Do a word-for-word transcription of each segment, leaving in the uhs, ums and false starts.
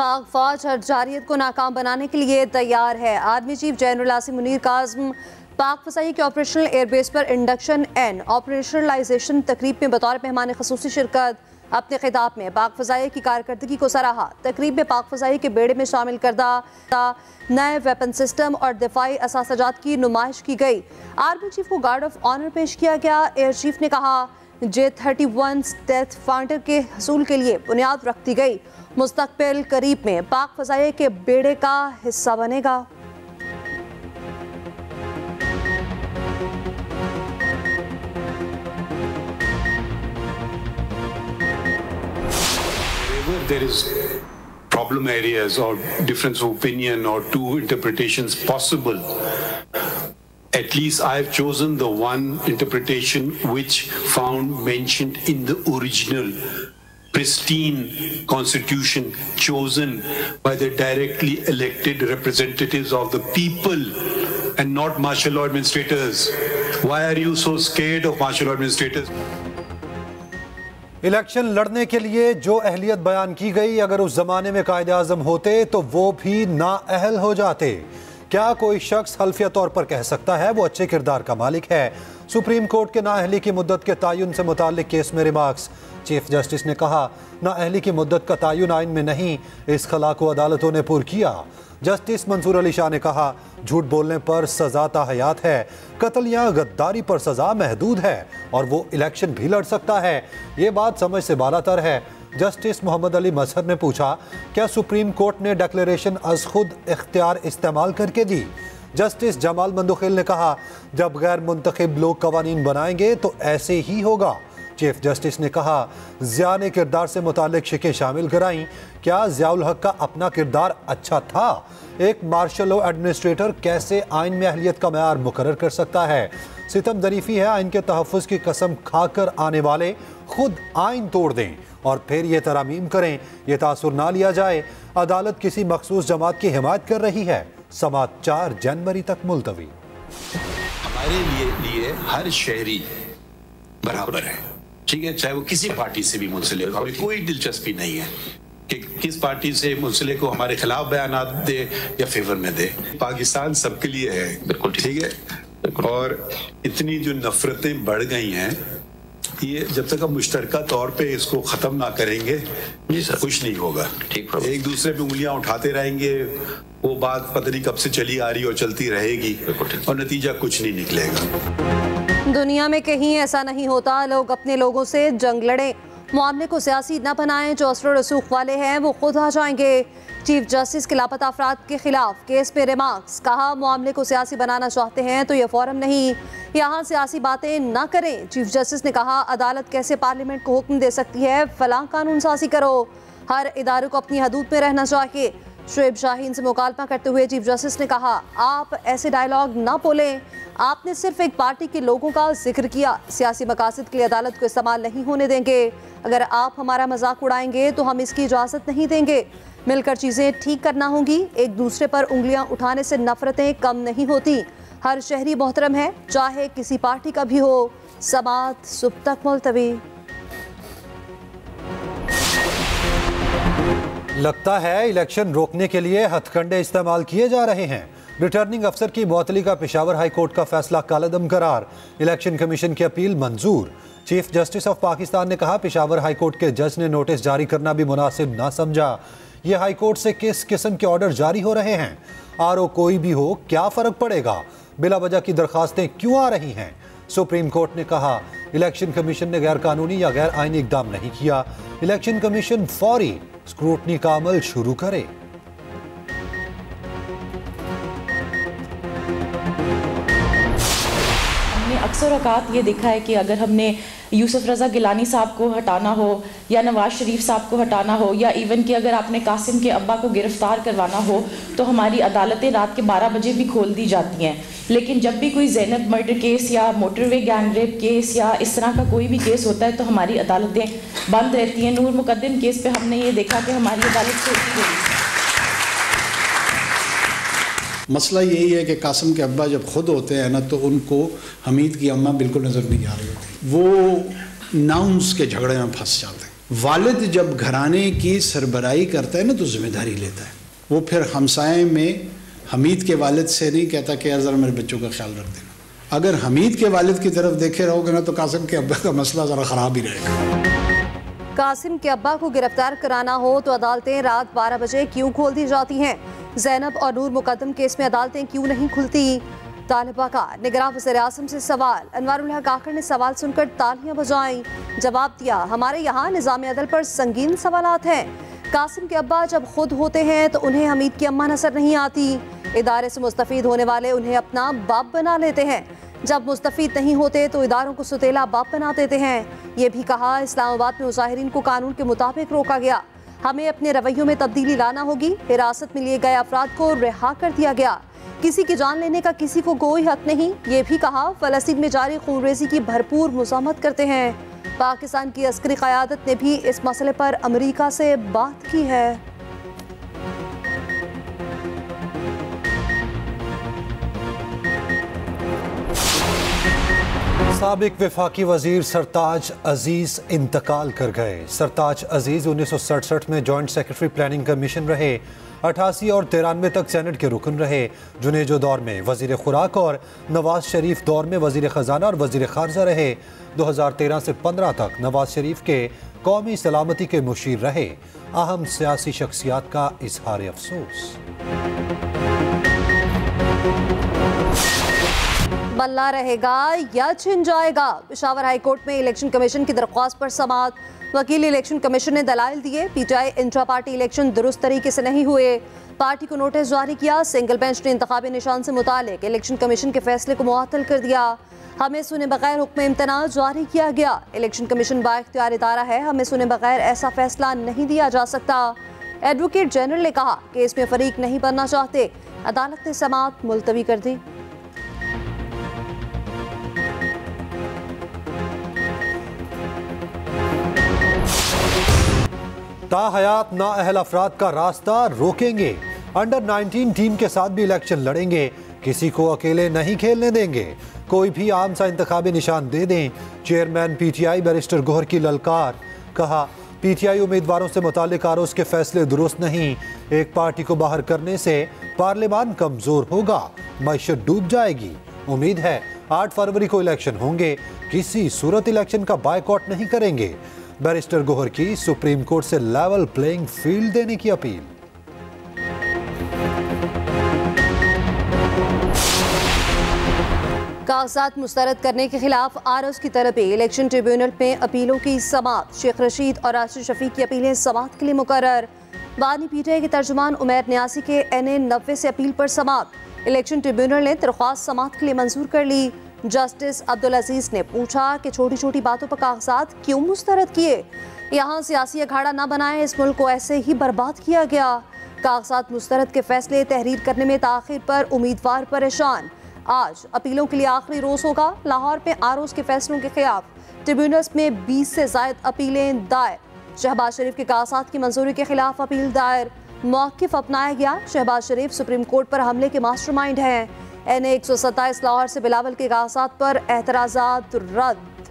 पाक फौज हर जारियत को नाकाम बनाने के लिए तैयार है। Army chief general Asim Munir काज़म पाक फसाई के ऑपरेशनल एयरबेस पर इंडक्शन एंड ऑपरेशनलाइजेशन तकरीब में बतौर मेहमान खसूसी शिरकत। अपने खिताब में पाक फजाई की कारकर्दगी को सराहा। तकरीब में पाक फजाई के बेड़े में शामिल करदा नए वेपन सिस्टम और दिफाई असासाजात की नुमाइश की गई। आर्मी चीफ को गार्ड ऑफ ऑनर पेश किया गया। एयर चीफ ने कहा J thirty one stealth fighter के हसूल के लिए बुनियाद रख दी गई। मुस्तकबिल करीब में पाक फजाई के बेड़े का हिस्सा बनेगा। There is problem areas or difference of opinion or two interpretations possible. At least I have chosen the one interpretation which found mentioned in the original pristine constitution chosen by the directly elected representatives of the people and not martial law administrators. Why are you so scared of martial law administrators? Election लड़ने के लिए जो अहलियत बयान की गई, अगर उस ज़माने में कायदे आज़म होते तो वो भी नाअहल हो जाते। क्या कोई शख्स हल्फिया तौर पर कह सकता है वो अच्छे किरदार का मालिक है? सुप्रीम कोर्ट के नाअहली की मुद्दत के तयन से मुतालिक केस में रिमार्क्स। चीफ जस्टिस ने कहा नाअहली की मुद्दत का तयन आइन में नहीं, इस खला को अदालतों ने पुर किया। जस्टिस मंसूर अली शाह ने कहा झूठ बोलने पर सजा ताहयात है, कत्ल या गद्दारी पर सजा महदूद है और वो इलेक्शन भी लड़ सकता है, ये बात समझ से बालातर है। जस्टिस मोहम्मद अली मजहर ने पूछा क्या सुप्रीम कोर्ट ने डिक्लेरेशन अज खुद इख्तियार इस्तेमाल करके दी? जस्टिस जमाल मंदोखिल ने कहा जब गैर मुंतखब लोग कवानीन बनाएंगे तो ऐसे ही होगा। चीफ जस्टिस ने कहा ज़िया ने किरदार से मुतालिक शिकें शामिल कराईं, क्या ज़ियाउल हक का अपना किरदार अच्छा था? एक मार्शल लॉ एडमिनिस्ट्रेटर कैसे आइन में अहलियत का मयार मुकरर कर सकता है? सितम दरीफ़ी है आइन के तहफ़्फ़ुज़ की कसम खाकर आने वाले खुद आइन तोड़ दें और फिर ये तरामीम करें, ये तासुर ना लिया जाए। अदालत किसी मखसूस जमात की हिमायत कर रही है। समात चार जनवरी तक मुलतवी। हमारे लिए, लिए हर शहरी बराबर है, ठीक है, चाहे वो किसी पार्टी से भी मुंसलिक हो। कोई दिलचस्पी नहीं है कि किस पार्टी से मुंसलिक हो, हमारे खिलाफ बयानात दे या फेवर में दे। पाकिस्तान सबके लिए है, बिल्कुल ठीक है। और इतनी जो नफरतें बढ़ गई हैं, ये जब तक हम मुश्तरका तौर पे इसको ख़त्म ना करेंगे कुछ नहीं होगा। ठीक, एक दूसरे पे उंगलियां उठाते रहेंगे, वो बात पता नहीं कब से चली आ रही और चलती रहेगी और नतीजा कुछ नहीं निकलेगा। दुनिया में कहीं ऐसा नहीं होता, लोग अपने लोगों से जंग लड़ें, मामले को सियासी न बनाएं। जो असर रसूख वाले हैं वो खुद आ जाएंगे। चीफ जस्टिस के लापता अफराद के खिलाफ केस पे रिमार्क्स। कहा मामले को सियासी बनाना चाहते हैं तो ये फोरम नहीं, यहाँ सियासी बातें ना करें। चीफ जस्टिस ने कहा अदालत कैसे पार्लियामेंट को हुक्म दे सकती है, फलां कानून साजी करो, हर इदारे को अपनी हदूद में रहना चाहिए। शुएब शाहीन से मुकालमा करते हुए चीफ जस्टिस ने कहा आप ऐसे डायलॉग ना बोलें, आपने सिर्फ एक पार्टी के लोगों का जिक्र किया, सियासी मकासद के लिए अदालत को इस्तेमाल नहीं होने देंगे। अगर आप हमारा मजाक उड़ाएंगे तो हम इसकी इजाज़त नहीं देंगे। मिलकर चीज़ें ठीक करना होंगी, एक दूसरे पर उंगलियां उठाने से नफरतें कम नहीं होती। हर शहरी मोहतरम है, चाहे किसी पार्टी का भी हो। समात सुबह तक मुलतवी। लगता है इलेक्शन रोकने के लिए हथकंडे इस्तेमाल किए जा रहे हैं। रिटर्निंग अफसर की मौतली का पेशावर हाई कोर्ट का फैसला कालेदम करार। इलेक्शन कमीशन की अपील मंजूर। चीफ जस्टिस ऑफ पाकिस्तान ने कहा पेशावर हाई कोर्ट के जज ने नोटिस जारी करना भी मुनासिब ना समझा। ये हाई कोर्ट से किस किस्म के ऑर्डर जारी हो रहे हैं? आर ओ कोई भी हो, क्या फ़र्क पड़ेगा? बिला वजह की दरख्वास्तें क्यों आ रही हैं? सुप्रीम कोर्ट ने कहा इलेक्शन कमीशन ने गैर कानूनी या गैर आइनी इकदाम नहीं किया। इलेक्शन कमीशन फौरी स्क्रूटनी का अमल शुरू करे। हमने अक्सर औकात ये देखा है कि अगर हमने यूसुफ रज़ा गिलानी साहब को हटाना हो या नवाज शरीफ साहब को हटाना हो या इवन कि अगर आपने कासिम के अब्बा को गिरफ्तार करवाना हो तो हमारी अदालतें रात के बारह बजे भी खोल दी जाती हैं। लेकिन जब भी कोई जैनब मर्डर केस या मोटरवे गैंग रेप केस या इस तरह का कोई भी केस होता है तो हमारी अदालतें बंद रहती हैं। नूर मुकद्दम केस पर हमने ये देखा कि हमारी अदालत खोलती गई। मसला यही है कि कासिम के अब्बा जब खुद होते हैं ना तो उनको हमीद की अम्मा बिल्कुल नज़र नहीं आ रही होती, वो नाउंस के झगड़े में फंस जाते हैं। वालिद जब घराने की सरबराही करता है ना तो ज़िम्मेदारी लेता है। वो फिर हमसाए में हमीद के वालिद से नहीं कहता कि यार ज़रा मेरे बच्चों का ख्याल रख देना। अगर हमीद के वालिद की तरफ देखे रहोगे ना तो कासिम के अब्बा का मसला ज़रा ख़राब ही रहेगा। कासिम के अब्बा को गिरफ्तार कराना हो तो अदालतें रात बारह बजे क्यों खोल दी जाती हैं? ज़ैनब और नूर मुक़द्दम केस में अदालतें क्यों नहीं खुलती? तालिबा का निगरान वज़ीर-ए-आज़म से सवाल। अनवार उल हक आखिर ने सवाल सुनकर तालियां बजाई। जवाब दिया, हमारे यहाँ निज़ाम अदल पर संगीन सवालात हैं। कासिम के अब्बा जब खुद होते हैं तो उन्हें हमीद की अम्मा नजर नहीं आती। इदारे से मुस्तफ़ीद होने वाले उन्हें अपना बाप बना लेते हैं, जब मुस्तफ़ीद नहीं होते तो इदारों को सुतेला बाप बना देते हैं। ये भी कहा, इस्लामाबाद में मुजाहिरीन को कानून के मुताबिक रोका गया। हमें अपने रवैयों में तब्दीली लाना होगी। हिरासत में लिए गए अफराद को रिहा कर दिया गया। किसी की जान लेने का किसी को कोई हक नहीं। ये भी कहा, फलस्तीन में जारी खूनरेज़ी की भरपूर मुज़ाहमत करते हैं। पाकिस्तान की अस्करी क़यादत ने भी इस मसले पर अमेरिका से बात की है। साबिक वफाकी वजीर सरताज अजीज इंतकाल कर गए। सरताज अजीज उन्नीस सौ सड़सठ में जॉइंट सेक्रेटरी प्लानिंग कमीशन रहे। अठासी और तिरानवे तक सेनेट के रुकन रहे। जुनेजो दौर में वजीर खुराक और नवाज शरीफ दौर में वजीर ख़जाना और वजीर खारजा रहे। दो हज़ार तेरह से पंद्रह तक नवाज शरीफ के कौमी सलामती के मुशीर रहे। अहम सियासी शख्सियात का इजहार अफसोस। बल्ला रहेगा या छिन जाएगा? पेशावर हाई कोर्ट में इलेक्शन कमीशन की दरख्वास्त पर समाअत। वकील इलेक्शन कमीशन ने दलाइल दिए, पीटीआई इंट्रा पार्टी इलेक्शन दुरुस्त तरीके से नहीं हुए। पार्टी को नोटिस जारी किया। सिंगल बेंच ने इंतखाबी निशान से मुतालिक इलेक्शन कमीशन के फैसले को मुअत्तल कर दिया। हमें सुने बगैर हुक्म इम्तना जारी किया गया। इलेक्शन कमीशन बाख्तियार इदारा है, हमें सुने बगैर ऐसा फैसला नहीं दिया जा सकता। एडवोकेट जनरल ने कहा, केस में फरीक नहीं बनना चाहते। अदालत ने समाअत मुलतवी कर दी। ताहयात ना अहल अफराद का रास्ता रोकेंगे। अंडर नाइनटीन टीम के साथ भी इलेक्शन लड़ेंगे। किसी को अकेले नहीं खेलने देंगे। कोई भी आम सा इंतखाबी निशान दे दें। चेयरमैन पीटीआई बैरिस्टर गोहर की ललकार। कहा, पीटीआई उम्मीदवारों से मुतालिक आरोस के फैसले दुरुस्त नहीं। एक पार्टी को बाहर करने से पार्लियामान कमजोर होगा, मैशत डूब जाएगी। उम्मीद है आठ फरवरी को इलेक्शन होंगे। किसी सूरत इलेक्शन का बायकॉट नहीं करेंगे। बैरिस्टर गोहर की सुप्रीम कोर्ट से लेवल प्लेइंग फील्ड देने की अपील। कागजात मुस्तरद करने के खिलाफ आरओ की तरफ इलेक्शन ट्रिब्यूनल में अपीलों की समाअत। शेख रशीद और आसिफ शफी की अपीलें समाअत के लिए मुकर्रर। बानी पीटीआई के तर्जुमान उमैर न्यासी के एन ए नब्बे से अपील पर समाअत। इलेक्शन ट्रिब्यूनल ने दरख्वास्त समाअत के लिए मंजूर कर ली। जस्टिस अब्दुल अजीज ने पूछा कि छोटी छोटी बातों पर कागजात क्यों मुस्तरद किए? यहाँ सियासी अखाड़ा ना बनाए, इस मुल्क को ऐसे ही बर्बाद किया गया। कागजात मुस्तरद के फैसले तहरीर करने में ताखिर पर उम्मीदवार परेशान। आज अपीलों के लिए आखिरी रोज होगा। लाहौर में आरोज के फैसलों के खिलाफ ट्रिब्यूनल्स में बीस से जायद अपीलें दायर। शहबाज शरीफ के कागजात की मंजूरी के खिलाफ अपील दायर। मौक़िफ़ अपनाया गया, शहबाज शरीफ सुप्रीम कोर्ट पर हमले के मास्टर माइंड हैं। एन ए एक सौ सत्ताईस लाहौर से बिलावल के कागजात पर एतराजात रद्द।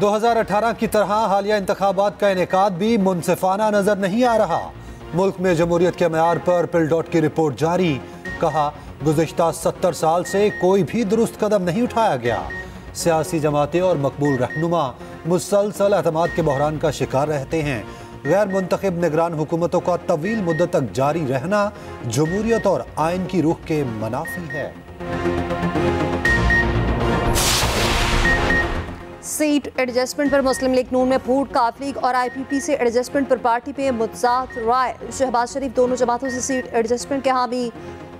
दो हज़ार अठारह की तरह हालिया इंतखाबात का इनेकाद भी मुनसिफाना नजर नहीं आ रहा। मुल्क में जमहूरियत के मयार पर पिलडॉट की रिपोर्ट जारी। कहा, गुज़िश्ता सत्तर साल से कोई भी दुरुस्त कदम नहीं उठाया गया। सियासी जमातें और मकबूल रहनुमा मुसलसल अहतमाद के बहरान का शिकार रहते हैं। गैर मुंतखब निगरान हुकूमतों का तवील मुद्दत तक जारी रहना जमहूरियत और आइन की रूह के मनाफी है। सीट एडजस्टमेंट पर मुस्लिम लीग नून में फूट। काफ लीग और आई पी पी से एडजस्टमेंट पर पार्टी में मुतजाद राय। शहबाज शरीफ दोनों जमातों से सीट एडजस्टमेंट के हामी।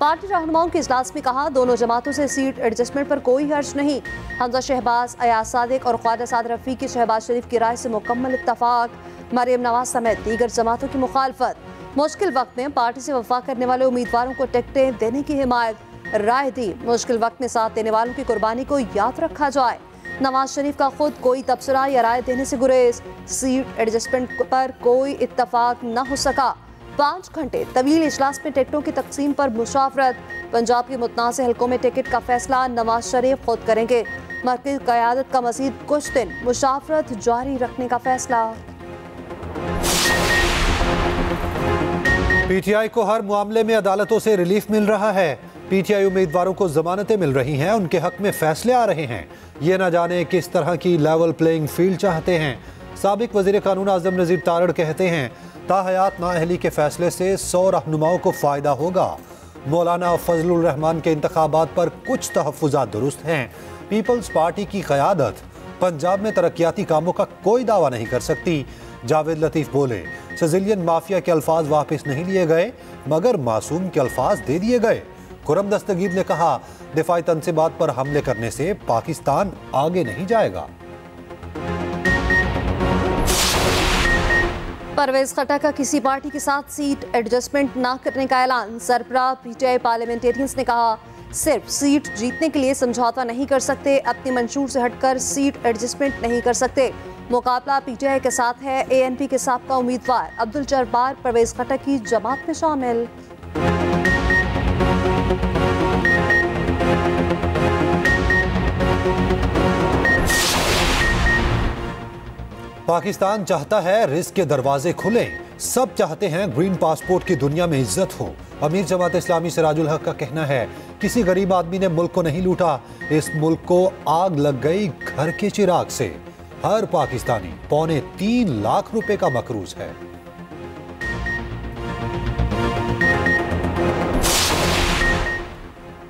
पार्टी रहनुमाओं के इजलास में कहा, दोनों जमातों से सीट एडजस्टमेंट पर कोई हर्ज नहीं। हमजा शहबाज, अयाज सादिक और ख्वाजा साद रफ़ी की शहबाज शरीफ की राय से मुकम्मल इत्तफाक। मरीम नवाज समेत दीगर जमातों की मुखालफत। मुश्किल वक्त में पार्टी से वफाक करने वाले उम्मीदवारों को टिकटें देने की हिमायत। राय दी, मुश्किल वक्त में साथ देने वालों की कुर्बानी को याद रखा जाए। नवाज शरीफ का खुद कोई तबसरा या राय देने से गुरेज। सीट एडजस्टमेंट पर कोई इत्तफाक न हो सका। पाँच घंटे तवील इजलास में टिकटों की तकसीम पर मुशावरत। पंजाब के मुतनाज़ हलकों में टिकट का फैसला नवाज शरीफ खुद करेंगे। मरकज़ी क़यादत का मज़ीद कुछ दिन मुशावरत जारी रखने का फैसला। पीटीआई को हर मामले में अदालतों से रिलीफ मिल रहा है। पीटीआई उम्मीदवारों को जमानतें मिल रही हैं, उनके हक में फैसले आ रहे हैं। ये न जाने किस तरह की लेवल प्लेइंग फील्ड चाहते हैं। साबिक वज़ीर कानून आज़म नज़ीर तारड़ कहते हैं ताहयात नाअहली के फैसले से सौ रहनुमाओं को फ़ायदा होगा। मौलाना फजलुर रहमान के इंतखाबात पर कुछ तहफ़्फ़ुज़ात दुरुस्त हैं। पीपल्स पार्टी की क़यादत पंजाब में तरक्याती कामों का कोई दावा नहीं कर सकती। जावेद लतीफ बोले सिजिलियन माफिया के अल्फाज वापस नहीं लिए गए मगर मासूम के अल्फाज दे दिए गए। कुरम दस्तगीर ने कहा दिफाई तनसीबात पर हमले करने से पाकिस्तान आगे नहीं जाएगा। परवेज खट्टक का किसी पार्टी के साथ सीट एडजस्टमेंट ना करने का ऐलान। सरप्रा पीटीआई पार्लियामेंटेरियंस ने कहा सिर्फ सीट जीतने के लिए समझौता नहीं कर सकते, अपने मंशूर से हटकर सीट एडजस्टमेंट नहीं कर सकते। मुकाबला पीटीआई के साथ है। एएनपी के साबका उम्मीदवार अब्दुल जब्बार परवेज खट्टक की जमात में शामिल। पाकिस्तान चाहता है रिस्क के दरवाजे खुलें, सब चाहते हैं ग्रीन पासपोर्ट की दुनिया में इज्जत हो। अमीर जमात इस्लामी सिराजुल हक का कहना है किसी गरीब आदमी ने मुल्क को नहीं लूटा, इस मुल्क को आग लग गई घर के चिराग से। हर पाकिस्तानी पौने तीन लाख रुपए का मकरूज है।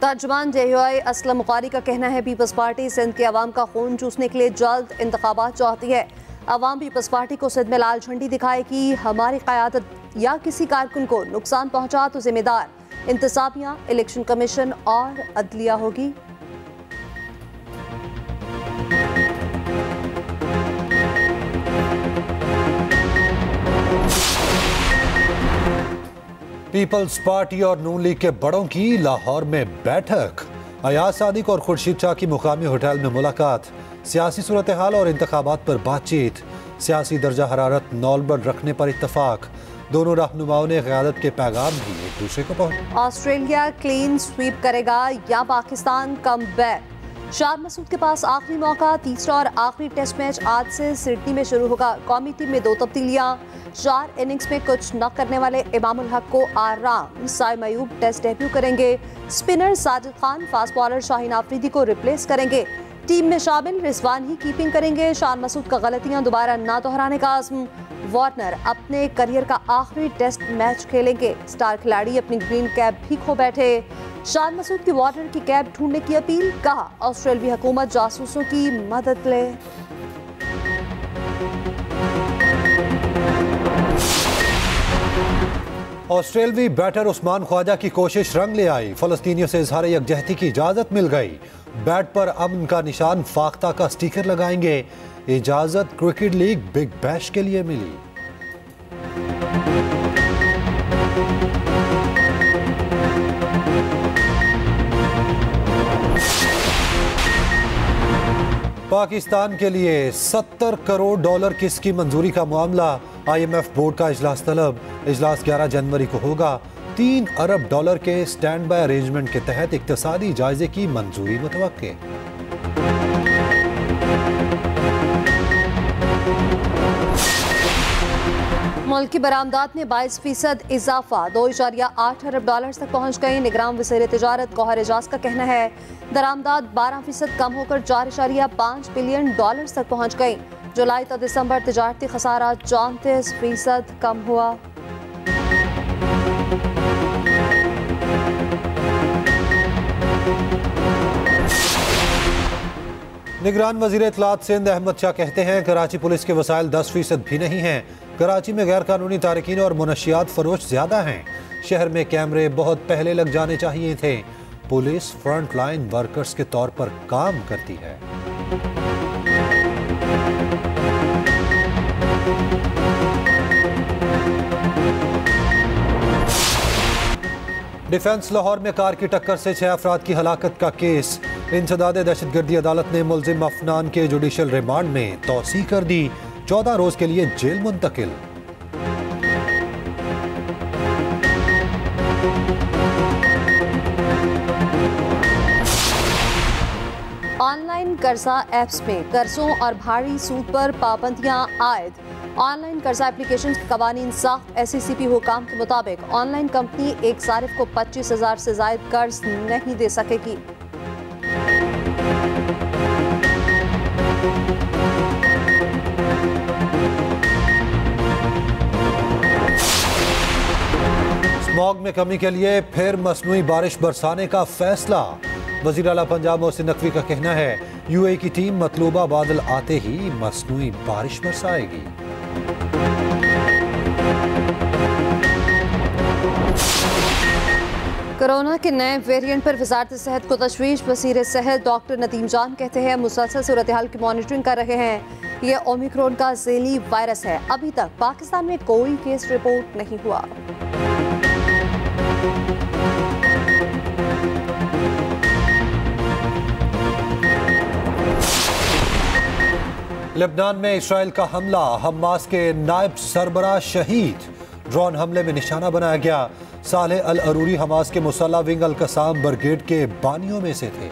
तर्जुमान जेयूआई असलम मुकारी का कहना है पीपल्स पार्टी सिंध के आवाम का खून चूसने के लिए जल्द इंतखाबात चाहती है। आवाम पीपल्स पार्टी को सिंध में लाल झंडी दिखाएगी। हमारी क़यादत या किसी कारकुन को नुकसान पहुंचा तो जिम्मेदार इंतजामिया, इलेक्शन कमीशन और अदलिया होगी। पीपल्स पार्टी और नून लीग के बड़ों की लाहौर में बैठक। अयाज सादिक और खुर्शीद शाह की मुकामी होटल में मुलाकात। सियासी सूरत हाल और इंतखाबात पर बातचीत। सियासी दर्जा हरारत नॉर्मल रखने पर इतफाक। दोनों रहनुमाओं ने क़यादत के पैगाम भी एक दूसरे को पहुंचाए। ऑस्ट्रेलिया क्लीन स्वीप करेगा या पाकिस्तान कम बैक। शान मसूद के पास आखिरी मौका। तीसरा और आखिरी टेस्ट मैच आज से सिडनी में शुरू होगा। कौमी टीम में दो तब्दीलियाँ। चार इनिंग्स में कुछ न करने वाले इमाम उल हक को आराम। साइम अयूब टेस्ट डेब्यू करेंगे। Spinner Sajid Khan fast bowler Shaheen Afridi को रिप्लेस करेंगे। टीम में शामिल रिजवान ही कीपिंग करेंगे। शान मसूद का गलतियां दोबारा ना दोहराने का आज़म। वार्नर अपने करियर का आखिरी टेस्ट मैच खेलेंगे। स्टार खिलाड़ी अपनी ग्रीन कैप भी खो बैठे। शान मसूद की वार्नर की कैप ढूंढने की अपील। कहा ऑस्ट्रेलवी हुकूमत जासूसों की मदद ले। ऑस्ट्रेलवी बैटर उस्मान ख्वाजा की कोशिश रंग ले आई। फलस्तीनियों से इजहार यकजहती की इजाज़त मिल गई। बैट पर अमन का निशान फाख्ता का स्टिकर लगाएंगे। इजाज़त क्रिकेट लीग बिग बैश के लिए मिली। पाकिस्तान के लिए सत्तर करोड़ डॉलर किस्त की मंजूरी का मामला। आईएमएफ बोर्ड का इजलास तलब। इजलास ग्यारह जनवरी को होगा। तीन अरब डॉलर के स्टैंड बाय अरेंजमेंट के तहत इक्तिसादी जायजे की मंजूरी मुतवक्के। मुल्क की बरामदात में बाईस फीसद इजाफा। दो इशारिया आठ अरब डॉलर तक पहुँच गए। निगरान वज़ीर तिजारत गौहर एजाज का कहना है दरामदात बारह फीसद कम होकर चार इशारिया पाँच बिलियन डॉलर तक पहुँच गई। जुलाई तक दिसंबर तजारती खसारा चौंतीस फीसद कम हुआ। निगरान वज़ीर इत्तलाआत सिंध अहमद शाह कहते हैं कराची पुलिस के वसाइल दस फीसद भी नहीं हैं। कराची में गैर कानूनी तारकीन और मुनशियात फरोश ज्यादा हैं। शहर में कैमरे बहुत पहले लग जाने चाहिए थे। पुलिस फ्रंट लाइन वर्कर्स के तौर पर काम करती है। डिफेंस लाहौर में कार की टक्कर से छह अफराद की हलाकत का केस। इंसदाद दहशतगर्दी अदालत ने मुलजिम अफनान के जुडिशल रिमांड में तौसी कर दी। चौदह रोज के लिए जेल मुंतकिल। ऑनलाइन कर्जा ऐप्स में कर्जों और भारी सूद पर पाबंदियां आयद। ऑनलाइन कर्जा एप्लीकेशन के कवानीन साफ एस ई सी पी हुकाम के मुताबिक ऑनलाइन कंपनी एक सारिफ को पच्चीस हजार से ज्यादा कर्ज नहीं दे सकेगी। स्मॉग में कमी के लिए फिर मस्नूई बारिश बरसाने का फैसला। वज़ीर आला पंजाब मोहसिन नकवी का कहना है यूएई की टीम मतलूबा बादल आते ही मस्नूई बारिश बरसाएगी। कोरोना के नए वेरिएंट पर वजारत सेहत को तशवीश। वज़ीर सेहत डॉक्टर नदीम जान कहते हैं मुसलसल सूरत हाल की मॉनिटरिंग कर रहे हैं। यह ओमिक्रॉन का ज़ेली वायरस है। अभी तक पाकिस्तान में कोई केस रिपोर्ट नहीं हुआ। लेबनान में इसराइल का हमला, हमास के नायब सरबराह शहीद। ड्रोन हमले में निशाना बनाया गया। साले अल अरूरी हमास के मुसल्ला विंग अल कसाम ब्रिगेड के बानियों में से थे।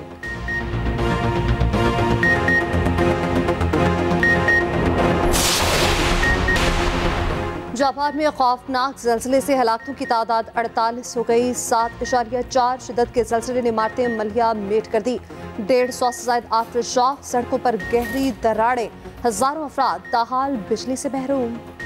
जापान में खौफनाक जलसले से हलाकतों की तादाद अड़तालीस हो गई। सात इशारिया चार शिदत के जलसले ने इमारतें मलहिया मेट कर दी। डेढ़ सौ से ज्यादा आफ्टर शॉक, सड़कों पर गहरी दरारें, हजारों अफराद ताहाल बिजली से महरूम।